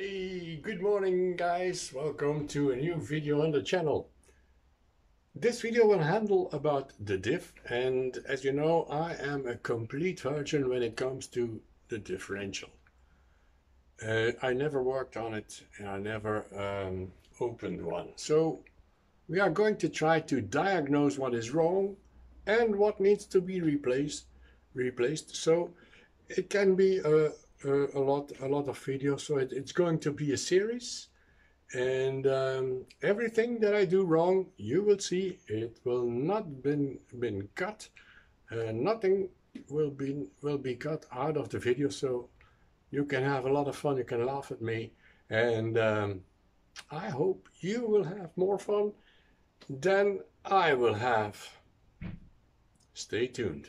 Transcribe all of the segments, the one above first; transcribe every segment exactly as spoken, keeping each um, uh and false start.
Hey, good morning guys, welcome to a new video on the channel. This video will handle about the diff, and as you know I am a complete virgin when it comes to the differential. Uh, I never worked on it and I never um, opened one. So we are going to try to diagnose what is wrong and what needs to be replaced, replaced. So it can be a Uh, a lot a lot of videos, so it, it's going to be a series, and um, everything that I do wrong you will see. It will not been been cut, uh, nothing will be will be cut out of the video, so you can have a lot of fun, you can laugh at me, and um, I hope you will have more fun than I will have. Stay tuned.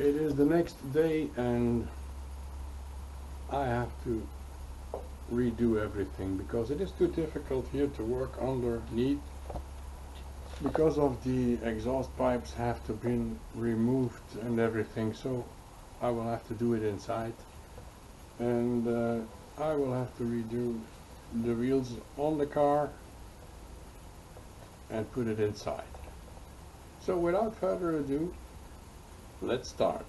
It is the next day and I have to redo everything because it is too difficult here to work underneath, because of the exhaust pipes have to be removed and everything, so I will have to do it inside. and uh, I will have to redo the wheels on the car and put it inside. So without further ado, let's start.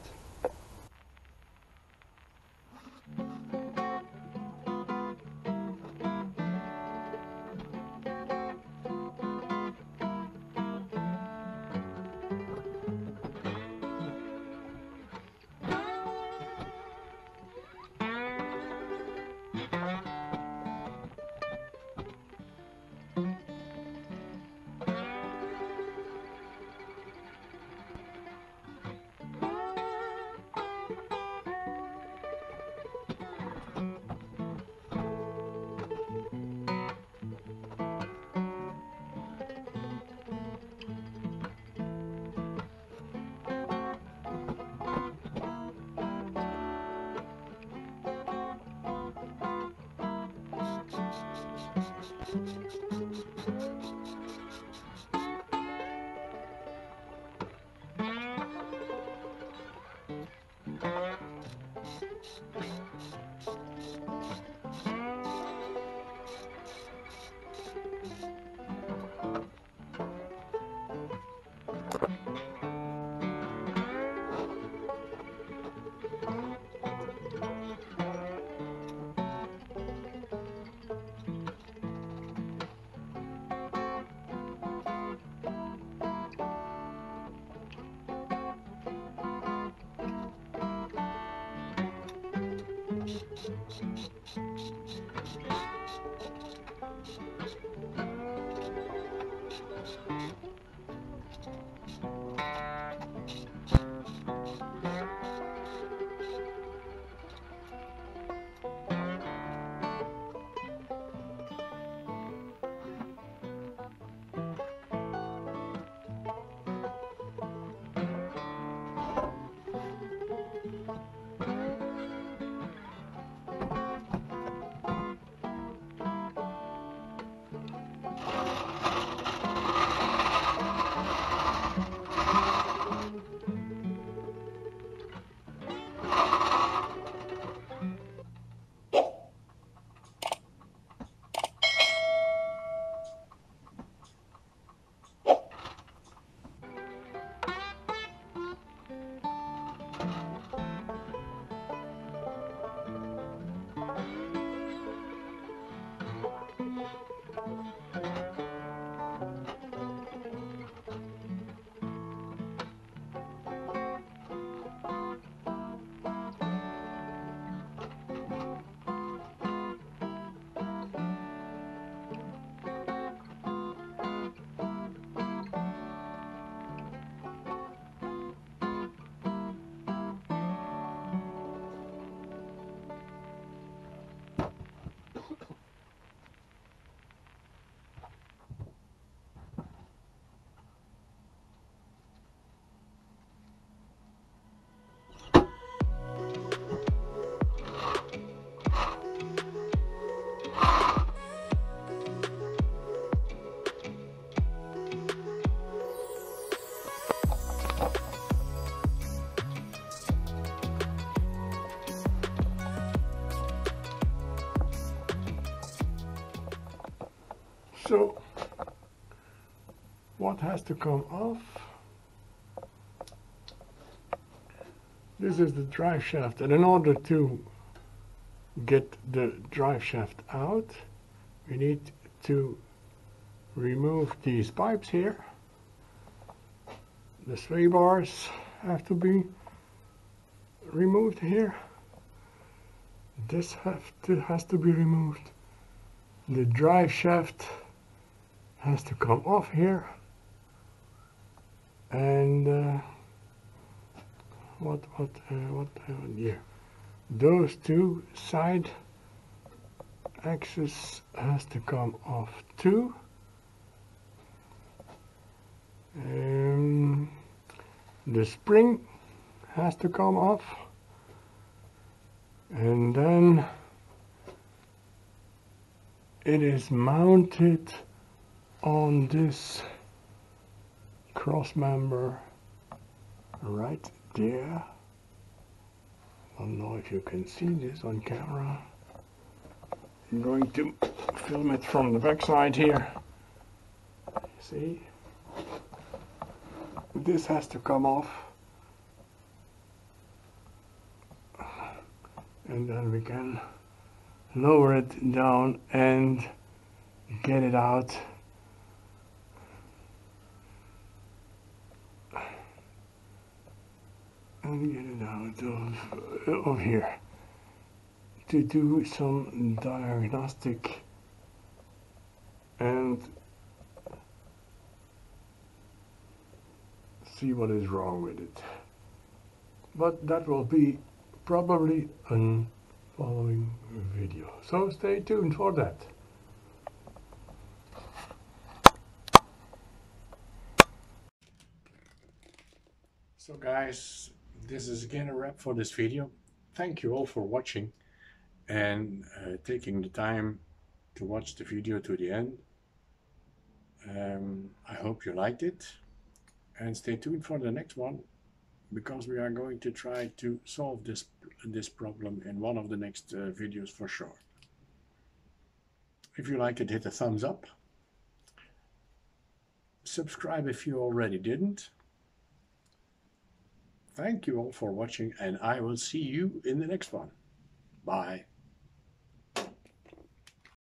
So, what has to come off? This is the drive shaft, and in order to get the drive shaft out, we need to remove these pipes here. The sway bars have to be removed here. This have to, has to be removed. The drive shaft has to come off here, and uh, what what uh, what uh, yeah, those two side axis has to come off too. Um, the spring has to come off, and then it is mounted on this cross member right there I don't know if you can see this on camera. I'm going to film it from the backside here. See? This has to come off. And then we can lower it down and get it out. And get it out of, of here to do some diagnostic and see what is wrong with it. But that will be probably in following video, so stay tuned for that. So guys, this is again a wrap for this video. Thank you all for watching and uh, taking the time to watch the video to the end. Um, I hope you liked it, and stay tuned for the next one, because we are going to try to solve this this problem in one of the next uh, videos for sure. If you liked it, hit a thumbs up. Subscribe if you already didn't. Thank you all for watching, and I will see you in the next one. Bye.